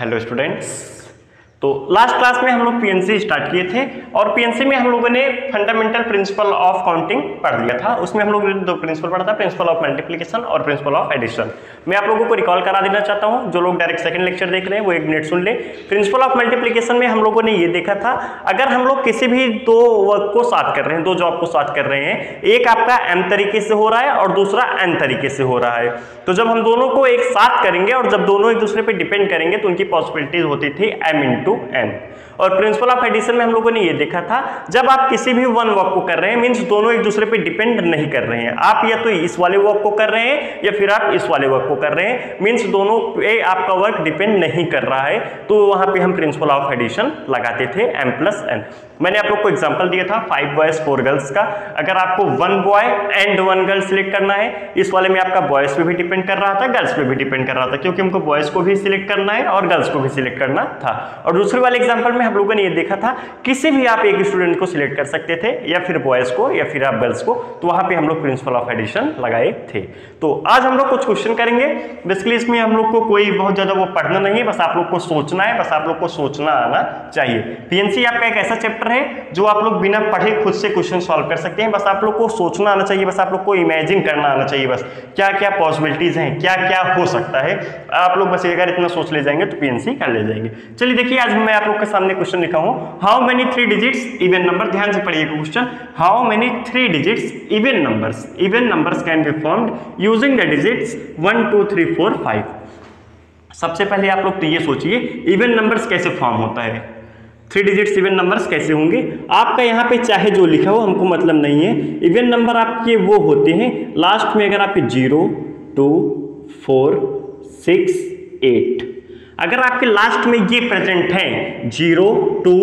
Hello students, तो last class में हम लोग पीएनसी स्टार्ट किए थे और पीएनसी में हम लोगों ने फंडामेंटल प्रिंसिपल ऑफ काउंटिंग पढ़ लिया था। उसमें हम लोग ने दो प्रिंसिपल पढ़ा था, प्रिंसिपल ऑफ मल्टीप्लिकेशन और प्रिंसिपल ऑफ एडिशन। मैं आप लोगों को रिकॉल करा देना चाहता हूं, जो लोग डायरेक्ट सेकंड लेक्चर देख रहे हैं वो एक मिनट सुन लें। प्रिंसिपल ऑफ मल्टीप्लिकेशन में हम लोगों ने ये देखा था, अगर हम लोग किसी भी दो वर्क को साथ कर रहे हैं, दो जॉब को साथ कर रहे हैं, एक आपका एम तरीके से हो रहा है और दूसरा एन तरीके से हो रहा है, तो जब हम दोनों को एक साथ करेंगे और जब दोनों एक दूसरे पर डिपेंड करेंगे तो उनकी पॉसिबिलिटीज होती थी m into n। और प्रिंसिपल ऑफ एडिशन में हम लोगों ने ये देखा था, जब आप किसी भी वन वर्क को कर रहे हैं मींस दोनों एक दूसरे पे डिपेंड नहीं कर रहे हैं, आप या तो इस वाले वर्क को कर रहे हैं या फिर आप इस वाले वर्क को कर रहे हैं, मींस दोनों पे आपका वर्क डिपेंड नहीं कर रहा है, तो वहां पे हम प्रिंसिपल ऑफ एडिशन लगाते थे m+n। मैंने आप लोग को एग्जाम्पल दिया था 5 बॉयज 4 गर्ल्स का। अगर आपको 1 बॉय एंड 1 गर्ल सिलेक्ट करना है, इस वाले में आपका बॉयज पे भी डिपेंड कर रहा था, गर्ल्स पे भी डिपेंड कर रहा था, क्योंकि हमको बॉयज को भी सिलेक्ट करना है और गर्ल्स को भी सिलेक्ट करना था। और दूसरे वाले एग्जांपल में हम लोगों ने ये देखा था, किसी भी आप एक स्टूडेंट को सिलेक्ट कर सकते थे, या फिर बॉयज को या फिर आप गर्ल्स को, तो वहां पे हम लोग प्रिंसिपल ऑफ एडिशन लगाए थे। तो आज हम लोग कुछ क्वेश्चन करेंगे। बेसिकली इसमें हम लोग को कोई बहुत ज्यादा वो पढ़ना नहीं है, बस आप लोग को सोचना है, बस आप लोग को सोचना आना चाहिए। पीएनसी आपका एक ऐसा चैप्टर है जो आप लोग बिना पढ़े खुद से क्वेश्चन सॉल्व कर सकते हैं, बस आप लोग को सोचना आना चाहिए, बस आप लोग को इमेजिन करना आना चाहिए, बस क्या क्या पॉसिबिलिटीज हैं, क्या क्या हो सकता है, आप लोग बस अगर इतना सोच ले जाएंगे तो पीएनसी कर ले जाएंगे। चलिए देखिए, आज मैं आप लोग के सामने क्वेश्चन लिखा हूं, how many 3 digits even number. ध्यान से पढ़िए question, how many 3 digits even numbers can be formed using the digits 1 2 3 4 5। सबसे पहले आप लोग तो ये सोचिए, इवन नंबर्स कैसे फॉर्म होता है, 3 डिजिट्स इवन नंबर्स कैसे होंगे। आपका यहाँ पे चाहे जो लिखा हो, हमको मतलब नहीं है। इवन नंबर आपके वो होते हैं लास्ट में, अगर आपके 0 2 4 6 8, अगर आपके लास्ट में ये प्रेजेंट हैं 0 2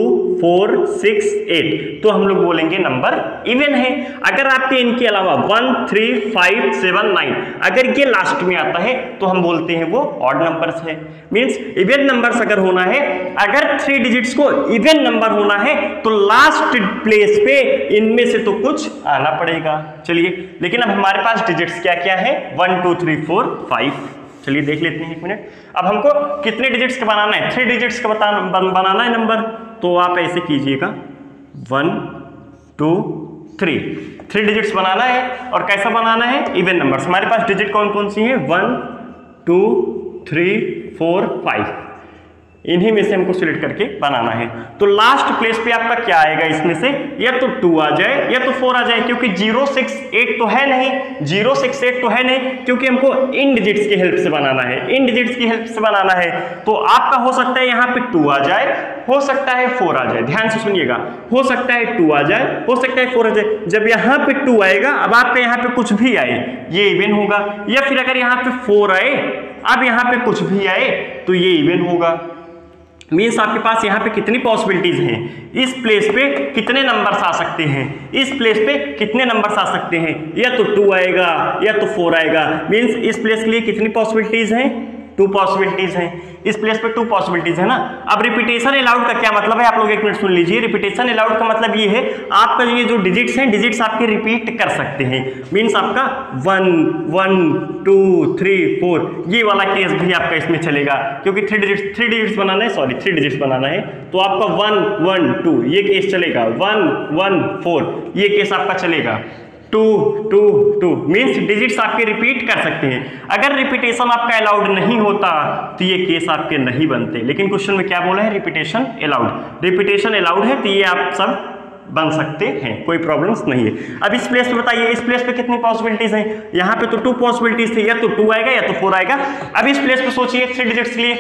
4 6 8, तो हम लोग बोलेंगे नंबर इवन है। अगर आपके इनके अलावा 1 3 5 7 9, अगर ये लास्ट में आता है तो हम बोलते हैं वो ऑड नंबर्स है। मींस इवन नंबर्स अगर होना है, अगर 3 डिजिट्स को इवन नंबर होना है तो लास्ट प्लेस पे इनमें से तो कुछ आना पड़ेगा। चलिए, लेकिन अब हमारे पास डिजिट्स क्या क्या है, 1 2 3 4 5। चलिए देख लेते हैं एक मिनट। अब हमको कितने डिजिट्स का बनाना है, 3 डिजिट्स का बनाना है नंबर, तो आप ऐसे कीजिएगा 1 2 3, 3 डिजिट्स बनाना है। और कैसा बनाना है, इवन नंबर्स। हमारे पास डिजिट कौन कौन सी है, 1 2 3 4 5, इन्हीं में से हमको सिलेक्ट करके बनाना है। तो लास्ट प्लेस पे आपका क्या आएगा, इसमें से या तो 2 आ जाए या तो 4 आ जाए, क्योंकि 0 6 8 तो है नहीं, 0 6 8 तो है नहीं, क्योंकि हमको इन डिजिट्स की हेल्प से बनाना है, इन डिजिट्स की हेल्प से बनाना है। तो आपका हो सकता है यहाँ पे 2 आ जाए, हो सकता है 4 आ जाए। ध्यान से सुनिएगा, हो सकता है 2 आ जाए, हो सकता है 4 आ जाए। जब यहाँ पे 2 आएगा, अब आपके यहाँ पे कुछ भी आए ये इवन होगा, या फिर अगर यहाँ पे 4 आए, अब यहाँ पे कुछ भी आए तो ये इवन होगा। मीन्स आपके पास यहाँ पे कितनी पॉसिबिलिटीज हैं, इस प्लेस पे कितने नंबर्स आ सकते हैं, इस प्लेस पे कितने नंबर्स आ सकते हैं, या तो 2 आएगा या तो 4 आएगा। मीन्स इस प्लेस के लिए कितनी पॉसिबिलिटीज हैं, 2 पॉसिबिलिटीज हैं, इस प्लेस पे 2 पॉसिबिलिटीज है ना। अब रिपीटेशन अलाउड का क्या मतलब है, आप लोग एक मिनट सुन लीजिए। रिपीटेशन अलाउड का मतलब ये है, आपका ये जो डिजिट्स हैं, डिजिट्स आपके रिपीट कर सकते हैं। मीन्स आपका 1 1 2 3 4 ये वाला केस भी आपका इसमें चलेगा, क्योंकि 3 डिजिट्स बनाना है, 3 डिजिट्स बनाना है, तो आपका 1 1 2 ये केस चलेगा, 1 1 4 ये केस आपका चलेगा, 2 2 2। मीन्स डिजिट्स आपके रिपीट कर सकते हैं। अगर रिपीटेशन आपका अलाउड नहीं होता तो ये केस आपके नहीं बनते, लेकिन क्वेश्चन में क्या बोला है, रिपीटेशन अलाउड। रिपीटेशन अलाउड है तो ये आप सब बन सकते हैं, कोई प्रॉब्लम्स नहीं है। अब इस प्लेस पे बताइए, इस प्लेस पे कितनी पॉसिबिलिटीज हैं, यहाँ पे तो 2 पॉसिबिलिटीज थी, या तो 2 आएगा या तो 4 आएगा। अब इस प्लेस पे सोचिए 3 डिजिट्स के लिए,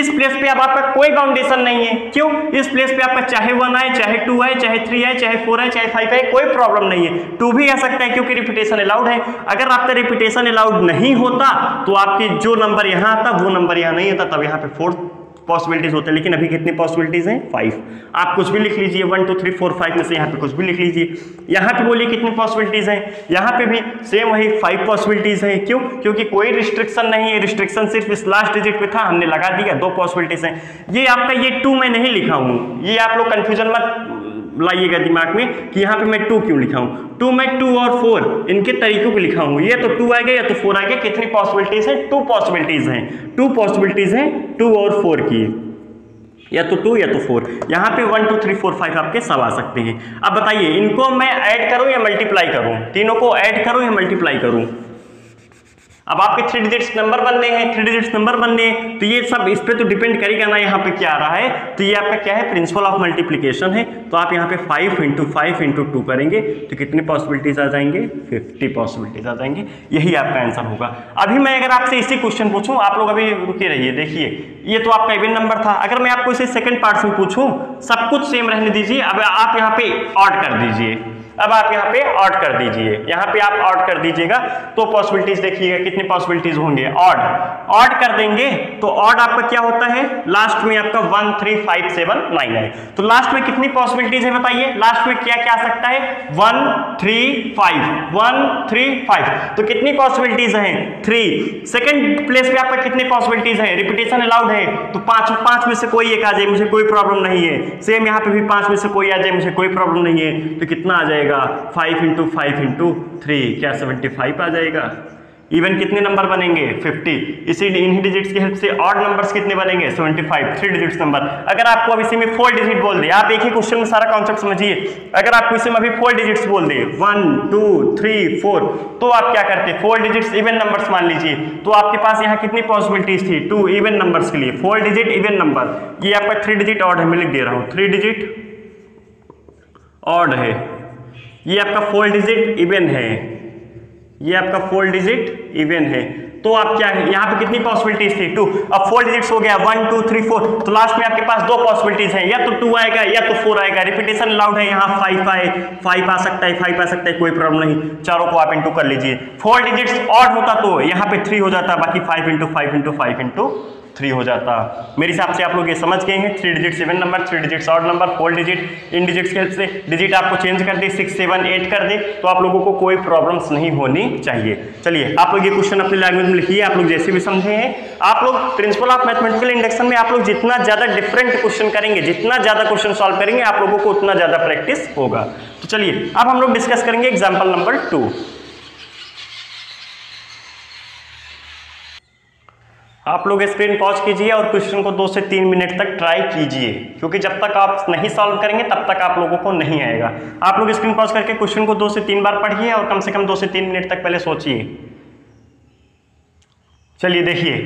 इस प्लेस पे अब आपका कोई बाउंडेशन नहीं है। क्यों, इस प्लेस पे आपका चाहे 1 आए, चाहे 2 आए, चाहे 3 आए, चाहे 4 आए, चाहे 5 आए, कोई प्रॉब्लम नहीं है। 2 भी आ सकता है क्योंकि रिपीटेशन अलाउड है। अगर आपका रिपीटेशन अलाउड नहीं होता तो आपके जो नंबर यहाँ आता वो नंबर यहाँ नहीं आता, तब यहाँ पे 4 पॉसिबिलिटीज होते हैं। लेकिन अभी कितनी पॉसिबिलिटीज हैं, 5। आप कुछ भी लिख लीजिए, 1 2 3 4 5 में से यहाँ पे कुछ भी लिख लीजिए। यहाँ पे बोलिए कितनी पॉसिबिलिटीज हैं, यहाँ पे भी सेम वही 5 पॉसिबिलिटीज हैं। क्यों, क्योंकि कोई रिस्ट्रिक्शन नहीं है, रिस्ट्रिक्शन सिर्फ इस लास्ट डिजिट पे था, हमने लगा दिया, 2 पॉसिबिलिटीज हैं। ये आपका ये 2 मैं नहीं लिखा हूँ, ये आप लोग कंफ्यूजन मत लाइएगा दिमाग में कि यहाँ पे मैं 2 क्यों लिखा हूँ। 2 मैं 2 और 4 इनके तरीकों को लिखा हूँ, ये तो 2 आएगा या तो 4 आएगा। कितनी पॉसिबिलिटीज हैं? 2 पॉसिबिलिटीज हैं, 2 पॉसिबिलिटीज हैं 2 और 4 की, या तो 2 या तो 4। यहाँ पे 1 2 3 4 5 आपके सब आ सकते हैं। अब बताइए इनको मैं ऐड करूँ या मल्टीप्लाई करूँ, तीनों को ऐड करूँ या मल्टीप्लाई करूँ। अब आपके 3 डिजिट्स नंबर बनने हैं, 3 डिजिट्स नंबर बनने हैं, तो ये सब इस पे तो डिपेंड करेगा ना यहाँ पे क्या आ रहा है। तो ये आपका क्या है, प्रिंसिपल ऑफ मल्टीप्लिकेशन है। तो आप यहाँ पे 5 इंटू 5 इंटू 2 करेंगे तो कितने पॉसिबिलिटीज आ जाएंगे, 50 पॉसिबिलिटीज आ जाएंगे। यही आपका आंसर होगा। अभी मैं अगर आपसे इसी क्वेश्चन पूछूं, आप लोग अभी रुके रहिए, देखिए ये तो आपका इवन नंबर था। अगर मैं आपको इसे सेकेंड पार्ट में पूछूँ, सब कुछ सेम रहने दीजिए, अब आप यहाँ पे ऑड कर दीजिए, अब आप यहाँ पे ऑड कर दीजिए, यहाँ पे आप ऑड कर दीजिएगा तो पॉसिबिलिटीज देखिएगा कितनी पॉसिबिलिटीज होंगे। ऑड ऑड कर देंगे तो ऑड आपका क्या होता है, लास्ट में आपका 1 3 5 7 9 है। तो लास्ट में कितनी पॉसिबिलिटीज है बताइए, लास्ट में क्या क्या आ सकता है, 1 3 5 1 3 5। तो कितनी पॉसिबिलिटीज हैं, 3। सेकेंड प्लेस पे आपका कितनी पॉसिबिलिटीज है, रिपीटेशन अलाउड है तो 5 में से कोई एक आ जाए मुझे कोई प्रॉब्लम नहीं है। सेम यहाँ पे भी 5 में से कोई आ जाए मुझे कोई प्रॉब्लम नहीं है। तो कितना आ जाए, 5 इंटू 5 इंटू 3 क्या 75 आ जाएगा। इवन कितने नंबर बनेंगे, 50। इसी इन्हीं डिजिट्स की हेल्प से ऑड नंबर्स कितने बनेंगे, 75, 3 डिजिट्स नंबर। अगर आपको अब इसी में 4 डिजिट बोल दे, आप एक ही क्वेश्चन में सारा कॉन्सेप्ट समझिए, अगर आपको इसी में अभी 4 डिजिट्स बोल दे 1 2 3 4 तो आप क्या करते, 4 डिजिट्स इवन नंबर्स मान लीजिए, तो आपके पास यहाँ कितनी पॉसिबिलिटीज थी, 2 इवन नंबर्स के लिए। 4 डिजिट इवन नंबर, ये आपका 3 डिजिट ऑड है, मैं लिख दे रहा हूँ 3 डिजिट ऑड है। ये आपका 4 डिजिट इवन है, ये आपका 4 डिजिट इवन है। तो आप क्या है, यहाँ पे कितनी पॉसिबिलिटीज थी, 2। अब 4 डिजिट्स हो गया 1 2 3 4, तो लास्ट में आपके पास 2 पॉसिबिलिटीज हैं, या तो 2 आएगा या तो 4 आएगा। रिपीटेशन अलाउड है, यहाँ 5 आ सकता है, 5 आ सकता है, कोई प्रॉब्लम नहीं। चारों को आप इंटू कर लीजिए। 4 डिजिट्स ऑड होता तो यहाँ पे 3 हो जाता, बाकी 5 इंटू 5 इंटू 5 इंटू 3 हो जाता। मेरे हिसाब से आप लोग ये समझ गए हैं, 3 digits even number, 3 digits odd number, 4 digit. इन डिजिट्स के हेल्प से डिजिट आपको चेंज कर दे, 6 7 8 कर दे, तो आप लोगों को कोई प्रॉब्लम्स नहीं होनी चाहिए। चलिए आप लोग ये क्वेश्चन अपने लैंग्वेज में लिखिए, आप लोग जैसे भी समझे हैं। आप लोग प्रिंसिपल ऑफ मैथमेटिकल इंडक्शन में आप लोग जितना ज़्यादा डिफरेंट क्वेश्चन करेंगे, जितना ज़्यादा क्वेश्चन सॉल्व करेंगे, आप लोगों को उतना ज़्यादा प्रैक्टिस होगा। तो चलिए अब हम लोग डिस्कस करेंगे एग्जाम्पल नंबर 2। आप लोग स्क्रीन पॉज कीजिए और क्वेश्चन को 2 से 3 मिनट तक ट्राई कीजिए, क्योंकि जब तक आप नहीं सॉल्व करेंगे तब तक आप लोगों को नहीं आएगा। आप लोग स्क्रीन पॉज करके क्वेश्चन को 2 से 3 बार पढ़िए और कम से कम 2 से 3 मिनट तक पहले सोचिए। चलिए देखिए,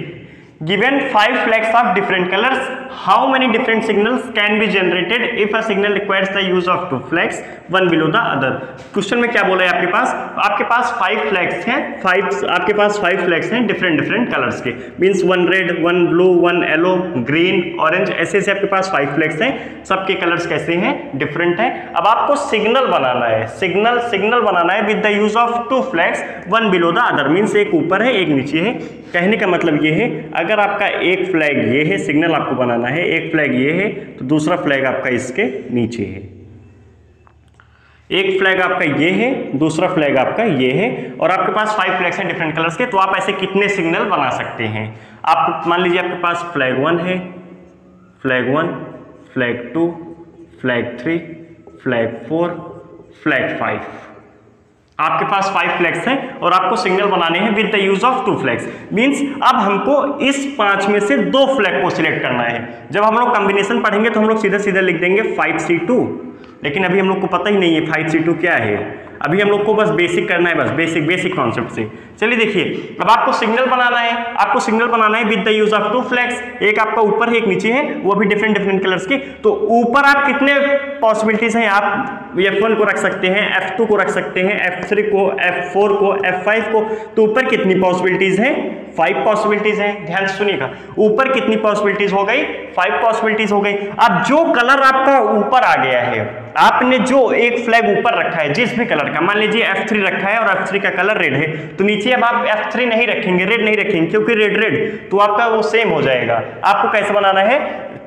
given 5 flags of different colours, how many different signals can be generated if a signal requires the use of 2 flags one below the other. Question में क्या बोला है, आपके पास 5 फ्लैग्स हैं, 5 आपके पास 5 फ्लैग्स हैं डिफरेंट डिफरेंट कलर्स के, means 1 red 1 blue 1 yellow green orange, ऐसे ऐसे आपके पास 5 फ्लैग्स हैं। सबके कलर्स कैसे हैं, डिफरेंट हैं। अब आपको सिग्नल बनाना है, सिग्नल बनाना है with the use of 2 flags one below the other, means एक ऊपर है एक नीचे है। कहने का मतलब ये है, अगर आपका एक फ्लैग ये है, सिग्नल आपको बनाना है, एक फ्लैग ये है तो दूसरा फ्लैग आपका इसके नीचे है। एक फ्लैग आपका ये है, दूसरा फ्लैग आपका ये है, और आपके पास 5 फ्लैग्स हैं डिफरेंट कलर्स के। तो आप ऐसे कितने सिग्नल बना सकते हैं। आप मान लीजिए आपके पास फ्लैग 1 है, flag 1, flag 2, flag 3, flag 4, flag 5। आपके पास 5 फ्लैग्स हैं और आपको सिग्नल बनाने हैं with the use of 2 flags, means अब हमको इस 5 में से 2 फ्लैग को सिलेक्ट करना है। जब हम लोग कॉम्बिनेशन पढ़ेंगे तो हम लोग सीधा लिख देंगे 5C2, लेकिन अभी हम लोग को पता ही नहीं है 5C2 क्या है। अभी हम लोग को बस बेसिक करना है, बस बेसिक कॉन्सेप्ट से। चलिए देखिए, अब आपको सिग्नल बनाना है, with the use of 2 flags, एक आपका ऊपर है एक नीचे है, वो भी डिफरेंट कलर्स के। तो ऊपर आप कितने पॉसिबिलिटीज हैं, आप F1 को रख सकते हैं, F2 को रख सकते हैं, F3 को, F4 को, F5 को। तो ऊपर कितनी पॉसिबिलिटीज हैं, 5 पॉसिबिलिटीज हैं। ध्यान से सुनिएगा, ऊपर कितनी पॉसिबिलिटीज हो गई, 5 पॉसिबिलिटीज हो गई। अब जो कलर आपका ऊपर आ गया है, आपने जो एक फ्लैग ऊपर रखा है जिस भी कलर का, मान लीजिए F3 रखा है और F3 का कलर रेड है, तो नीचे अब आप F3 नहीं रखेंगे, रेड नहीं रखेंगे, क्योंकि रेड तो आपका वो सेम हो जाएगा। आपको कैसे बनाना है,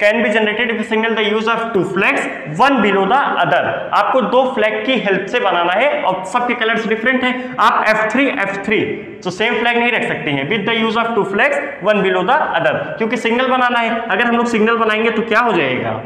can be generated if signal the use of 2 flags one below the other. आपको 2 फ्लैग की हेल्प से बनाना है और सबके कलर्स डिफरेंट हैं। आप F3 तो सेम फ्लैग नहीं रख सकते हैं with the use of 2 flags one below the other, क्योंकि सिग्नल बनाना है। अगर हम लोग सिग्नल बनाएंगे तो क्या हो जाएगा,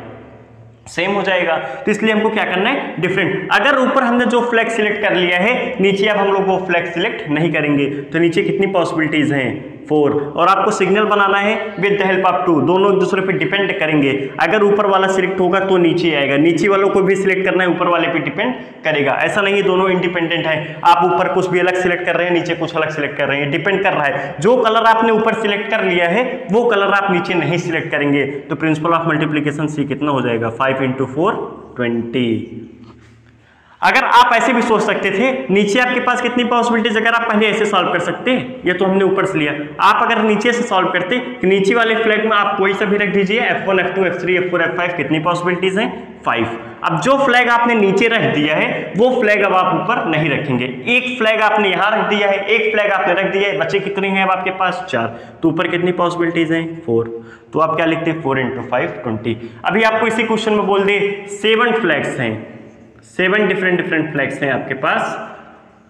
सेम हो जाएगा, तो इसलिए हमको क्या करना है डिफरेंट। अगर ऊपर हमने जो फ्लैग सिलेक्ट कर लिया है नीचे अब हम लोग वो फ्लैग सिलेक्ट नहीं करेंगे, तो नीचे कितनी पॉसिबिलिटीज हैं 4। और आपको सिग्नल बनाना है विद द हेल्प ऑफ 2, दोनों एक दूसरे पे डिपेंड करेंगे। अगर ऊपर वाला सिलेक्ट होगा तो नीचे आएगा, नीचे वालों को भी सिलेक्ट करना है, ऊपर वाले पे डिपेंड करेगा। ऐसा नहीं है दोनों इंडिपेंडेंट है, आप ऊपर कुछ भी अलग सिलेक्ट कर रहे हैं, नीचे कुछ अलग सिलेक्ट कर रहे हैं, डिपेंड कर रहा है। जो कलर आपने ऊपर सिलेक्ट कर लिया है वो कलर आप नीचे नहीं सिलेक्ट करेंगे। तो प्रिंसिपल ऑफ मल्टीप्लीकेशन सी कितना हो जाएगा 5 × 4 20। अगर आप ऐसे भी सोच सकते थे, नीचे आपके पास कितनी पॉसिबिलिटीज, अगर आप पहले ऐसे सॉल्व कर सकते हैं, ये तो हमने ऊपर से लिया, आप अगर नीचे से सॉल्व करते कि नीचे वाले फ्लैग में आप कोई सा भी रख दीजिए F1 F2 F3 F4 F5 कितनी पॉसिबिलिटीज हैं 5। अब जो फ्लैग आपने नीचे रख दिया है वो फ्लैग अब आप ऊपर नहीं रखेंगे। एक फ्लैग आपने यहाँ रख दिया है, एक फ्लैग आपने रख दिया है, बच्चे कितने हैं अब आपके पास 4, तो ऊपर कितनी पॉसिबिलिटीज हैं 4। तो आप क्या लिखते हैं 4 × 5 20। अभी आपको इसी क्वेश्चन में बोल दे 7 फ्लैग्स हैं, 7 डिफरेंट फ्लैग्स हैं आपके पास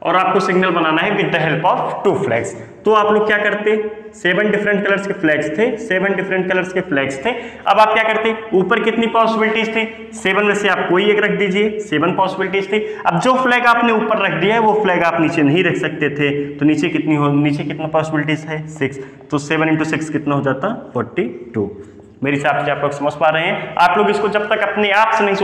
और आपको सिग्नल बनाना है with the help of 2 flags. तो आप लोग क्या करते, 7 डिफरेंट कलर्स के फ्लैग्स थे, 7 डिफरेंट कलर्स के फ्लैग्स थे। अब आप क्या करते, ऊपर कितनी पॉसिबिलिटीज थे 7 में से आप कोई एक रख दीजिए, 7 पॉसिबिलिटीज थे। अब जो फ्लैग आपने ऊपर रख दिया है वो फ्लैग आप नीचे नहीं रख सकते थे, तो नीचे कितनी हो, नीचे कितना पॉसिबिलिटीज है 6। तो 7 × 6 कितना हो जाता 42। मेरे हिसाब से आप लोग समझ पा रहे हैं। आप लोग इसको जब तक अपने आप से नहीं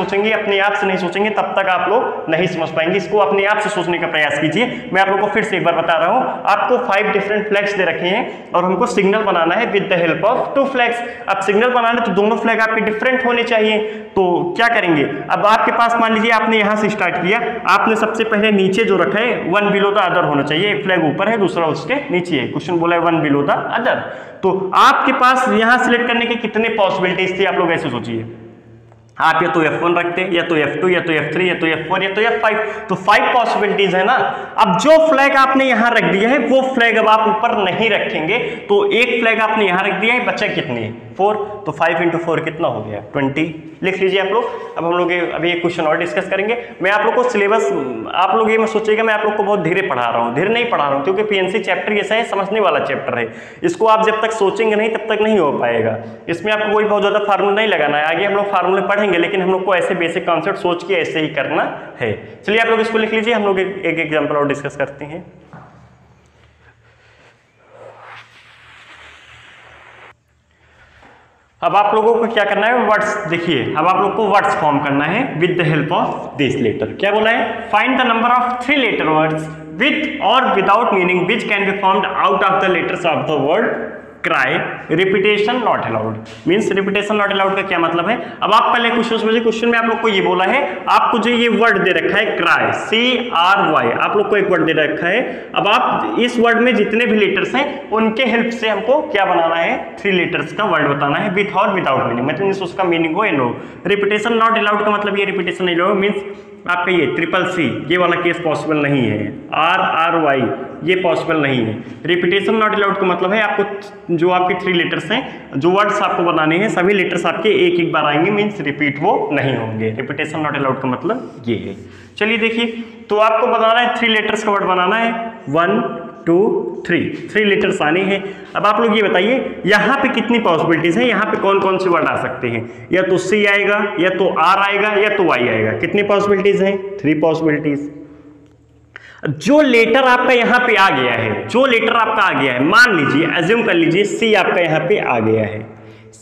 सोचेंगे तब तक आप लोग नहीं समझ पाएंगे। इसको अपने आप से सोचने का प्रयास कीजिए। मैं आप लोगों को फिर से एक बार बता रहा हूं, आपको 5 डिफरेंट फ्लैग्स दे रखे हैं और हमको सिग्नल बनाना है with the help of 2 flags. अब सिग्नल बनाना तो दोनों फ्लैग आपके डिफरेंट होने चाहिए, तो क्या करेंगे, अब आपके पास मान लीजिए आपने यहाँ से स्टार्ट किया, आपने सबसे पहले नीचे जो रखा है 1 बिलो द अदर होना चाहिए। एक फ्लैग ऊपर है, दूसरा उसके नीचे है, क्वेश्चन बोला है 1 बिलो द अदर। तो आपके पास यहाँ सिलेक्ट करने के कितने पॉसिबिलिटीज थी, आप लोग ऐसे सोचिए, आप या तो F1 रखते, या तो F2, या तो F3, या तो F4, या तो F5, तो 5 पॉसिबिलिटीज है ना। अब जो फ्लैग आपने यहाँ रख दिया है वो फ्लैग अब आप ऊपर नहीं रखेंगे, तो एक फ्लैग आपने यहाँ रख दिया है, बच्चा कितने 4, तो 5 × 4 कितना हो गया 20। लिख लीजिए आप लोग। अब हम लोग अभी एक क्वेश्चन और डिस्कस करेंगे। मैं आप लोग को सिलेबस, आप लोग ये मत सोचिएगा मैं आप लोग को बहुत धीरे पढ़ा रहा हूँ, धीरे नहीं पढ़ा रहा हूँ, क्योंकि PNC चैप्टर ऐसा है, समझने वाला चैप्टर है। इसको आप जब तक सोचेंगे नहीं तब तक नहीं हो पाएगा। इसमें आपको कोई बहुत ज़्यादा फार्मूला नहीं लगाना है, आगे हम लोग फार्मूले पढ़ेंगे, लेकिन हम लोग को ऐसे बेसिक कॉन्सेप्ट सोच के ऐसे ही करना है। चलिए आप लोग इसको लिख लीजिए, हम लोग एक एग्जांपल और डिस्कस करते हैं। अब आप लोगों को क्या करना है, वर्ड्स, देखिए अब आप लोग को वर्ड्स फॉर्म करना है with the help of this letter. क्या बोला है, find the number of 3 letter words with और without meaning which can be formed out of the letters of the word cry repetition not allowed. Means repetition not allowed का क्या मतलब है, अब आप पहले क्वेश्चन में आप लोग को ये बोला है, आपको जो ये वर्ड दे रखा है क्राई CRY, आप लोग को एक वर्ड दे रखा है। अब आप इस वर्ड में जितने भी लेटर्स हैं उनके हेल्प से हमको क्या बनाना है, 3 लेटर्स का वर्ड बताना है विथ और विदाउट मीनिंग, मतलब उसका मीनिंग हो या नो। रिपीटेशन नॉट अलाउड का मतलब ये रिपीटेशन नहीं अलाउड मीन्स आपका ये CCC ये वाला केस पॉसिबल नहीं है, RRY ये पॉसिबल नहीं है। रिपीटेशन नॉट अलाउड का मतलब है आपको जो आपके 3 लेटर्स हैं, जो वर्ड्स आपको बनाने हैं, सभी लेटर्स आपके एक एक बार आएंगे, मीन्स रिपीट वो नहीं होंगे। रिपीटेशन नॉट अलाउड का मतलब ये है। चलिए देखिए, तो आपको बनाना है 3 लेटर्स का वर्ड बनाना है, 1 2 3 लेटर्स आने हैं। अब आप लोग ये बताइए यहाँ पे कितनी पॉसिबिलिटीज हैं, यहाँ पे कौन कौन से वर्ड आ सकते हैं, या तो C आएगा, या तो R आएगा, या तो Y आएगा। कितनी पॉसिबिलिटीज हैं, 3 पॉसिबिलिटीज। जो लेटर आपका यहाँ पे आ गया है, जो लेटर आपका आ गया है, मान लीजिए अज्यूम कर लीजिए C आपका यहाँ पे आ गया है,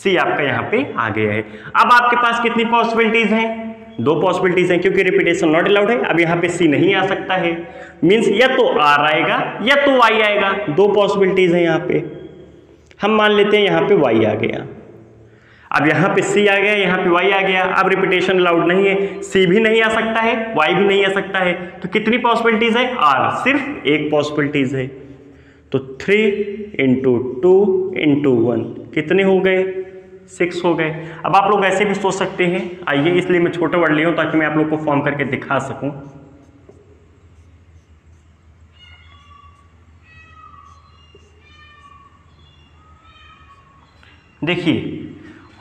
C आपका यहाँ पे आ गया है। अब आपके पास कितनी पॉसिबिलिटीज हैं, 2 पॉसिबिलिटीज हैं, क्योंकि रिपीटेशन नॉट अलाउड है। अब यहाँ पे C नहीं आ सकता है, मीन्स या तो R आएगा या तो Y आएगा, 2 पॉसिबिलिटीज हैं। यहाँ पे हम मान लेते हैं यहाँ पे Y आ गया, अब यहाँ पे C आ गया, यहाँ पे Y आ गया। अब रिपीटेशन अलाउड नहीं है, C भी नहीं आ सकता है, Y भी नहीं आ सकता है, तो कितनी पॉसिबिलिटीज है, R सिर्फ एक पॉसिबिलिटीज है। तो 3 × 2 × 1 कितने हो गए, 6 हो गए। अब आप लोग ऐसे भी सोच सकते हैं, आइए, इसलिए मैं छोटा वर्ड लिया हूँ ताकि मैं आप लोग को फॉर्म करके दिखा सकूँ। देखिए,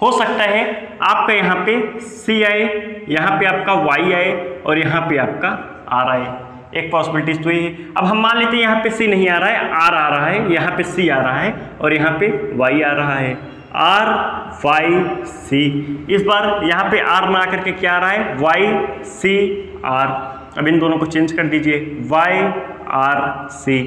हो सकता है आपका यहाँ पे C आए, यहाँ पे आपका Y आए और यहाँ पे आपका R आए, एक पॉसिबिलिटीज तो ये है। अब हम मान लेते हैं यहाँ पे C नहीं आ रहा है, R आ रहा है, यहाँ पे C आ रहा है और यहाँ पे Y आ रहा है, R5C। इस बार यहाँ पे R ना करके क्या आ रहा है, YCR। अब इन दोनों को चेंज कर दीजिए, YRC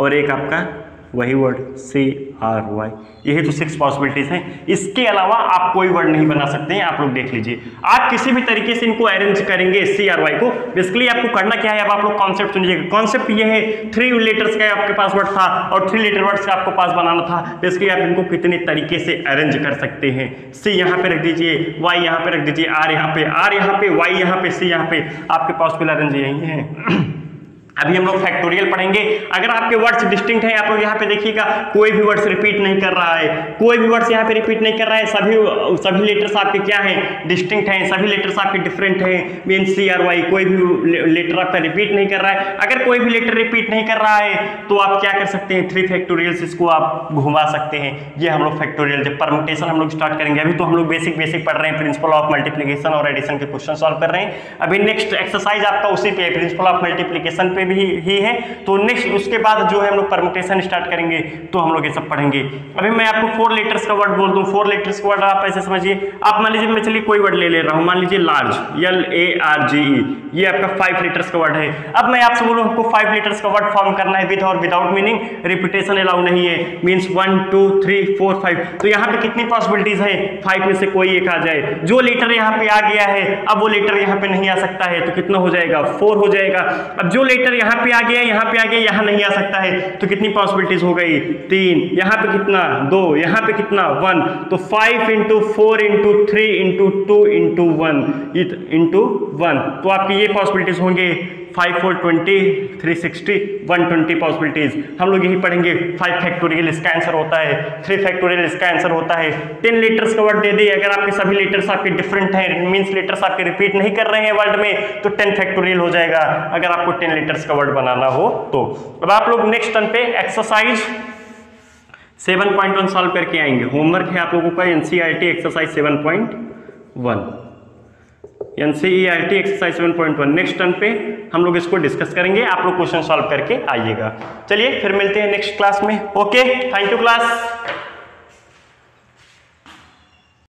और एक आपका वही वर्ड CRY। यही तो 6 पॉसिबिलिटीज हैं। इसके अलावा आप कोई वर्ड नहीं बना सकते हैं। आप लोग देख लीजिए, आप किसी भी तरीके से इनको अरेंज करेंगे CRY को। बेसिकली आपको करना क्या है, अब आप लोग कॉन्सेप्ट सुनिएगा। कॉन्सेप्ट ये है, 3 लेटर्स का आपके पास वर्ड था और 3 लेटर वर्ड का आपको पास बनाना था। बेसिकली आप इनको कितने तरीके से अरेंज कर सकते हैं। C यहाँ पे रख दीजिए, Y यहाँ पे रख दीजिए, R यहाँ पे, Y यहाँ पे, C यहाँ पे। आपके पास कुल अरेंज यही है। अभी हम लोग फैक्टोरियल पढ़ेंगे। अगर आपके वर्ड्स डिस्टिंक्ट हैं, आप लोग यहाँ पे देखिएगा कोई भी वर्ड्स रिपीट नहीं कर रहा है, कोई भी वर्ड्स यहाँ पे रिपीट नहीं कर रहा है। सभी लेटर्स आपके क्या हैं, डिस्टिंक्ट हैं। सभी लेटर्स आपके डिफरेंट हैं। मीन CRY कोई भी लेटर आपका रिपीट नहीं कर रहा है। अगर कोई भी लेटर रिपीट नहीं कर रहा है तो आप क्या कर सकते हैं, 3 फैक्टोरियल्स इसको आप घुमा सकते हैं। ये हम लोग फैक्टोरियल, जब परम्यूटेशन हम लोग स्टार्ट करेंगे। अभी तो हम लोग बेसिक पढ़ रहे हैं, प्रिंसिपल ऑफ मल्टीप्लीकेशन और एडिशन के क्वेश्चन सॉल्व कर रहे हैं। अभी नेक्स्ट एक्सरसाइज आपका उसी पे, प्रिंसिपल ऑफ मल्टीप्लीकेशन पे भी ही है। तो नेक्स्ट उसके बाद जो है हम लोग परम्यूटेशन स्टार्ट करेंगे, तो हम लोग ये सब पढ़ेंगे। अभी मैं आपको 4 लेटर्स का वर्ड बोल दूं, 4 लेटर्स का वर्ड आप ऐसे समझिए। आप मान लीजिए, मैं चलिए कोई वर्ड ले रहा हूं, मान लीजिए लार्ज, LARGE। ये आपका 5 लेटर्स का वर्ड है। अब मैं आपसे बोलूं हमको 5 लेटर्स का वर्ड फॉर्म करना है विद और विदाउट मीनिंग, रिपीटेशन अलाउ नहीं है। मींस 1 2 3 4 5। तो यहां पे कितनी पॉसिबिलिटीज है, 5 में से कोई एक आ जाए। जो लेटर यहां पे आ गया है, अब वो लेटर यहां पे नहीं आ सकता है, तो कितना हो जाएगा, 4 हो जाएगा। अब जो लेटर यहाँ पे आ गया, यहाँ पे आ गया, यहाँ नहीं आ सकता है, तो कितनी पॉसिबिलिटीज हो गई, 3। यहाँ पे कितना, 2। यहाँ पे कितना, 1। तो 5 × 4 × 3 × 2 × 1 × 1। तो आपकी ये पॉसिबिलिटीज होंगे 5 × 4 20 360 120 पॉसिबिलिटीज। हम लोग यही पढ़ेंगे। 5 फैक्टोरियल इसका आंसर होता है, 3 फैक्टोरियल इसका आंसर होता है। 10 लेटर्स का वर्ड दे दे, अगर आपके सभी लेटर्स आपके डिफरेंट हैं, मींस लेटर्स आपके रिपीट नहीं कर रहे हैं वर्ड में, तो 10 फैक्टोरियल हो जाएगा, अगर आपको 10 लेटर्स का वर्ड बनाना हो तो। अब आप लोग नेक्स्ट टर्न पे एक्सरसाइज 7.1 सॉल्व करके आएंगे। होमवर्क है आप लोगों का NCERT exercise 7.1, NCERT exercise 7.1। Next turn पे हम लोग इसको डिस्कस करेंगे। आप लोग क्वेश्चन सॉल्व करके आइएगा। चलिए फिर मिलते हैं नेक्स्ट क्लास में। Okay, thank you class.